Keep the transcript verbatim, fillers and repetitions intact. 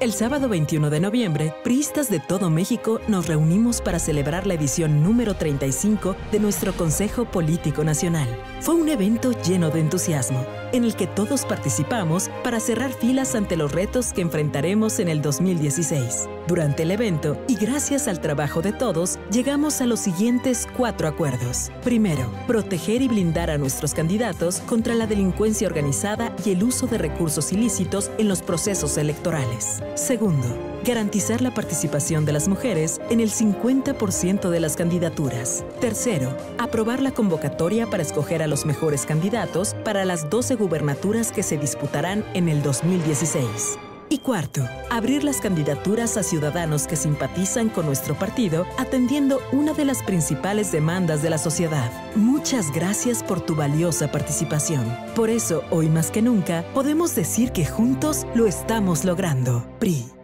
El sábado veintiuno de noviembre, priistas de todo México nos reunimos para celebrar la edición número treinta y cinco de nuestro Consejo Político Nacional. Fue un evento lleno de entusiasmo, en el que todos participamos para cerrar filas ante los retos que enfrentaremos en el dos mil dieciséis. Durante el evento, y gracias al trabajo de todos, llegamos a los siguientes cuatro acuerdos. Primero, proteger y blindar a nuestros candidatos contra la delincuencia organizada y el uso de recursos ilícitos en los procesos electorales. Segundo, garantizar la participación de las mujeres en el cincuenta por ciento de las candidaturas. Tercero, aprobar la convocatoria para escoger a los mejores candidatos para las doce gubernaturas que se disputarán en el dos mil dieciséis. Y cuarto, abrir las candidaturas a ciudadanos que simpatizan con nuestro partido, atendiendo una de las principales demandas de la sociedad. Muchas gracias por tu valiosa participación. Por eso, hoy más que nunca, podemos decir que juntos lo estamos logrando. P R I.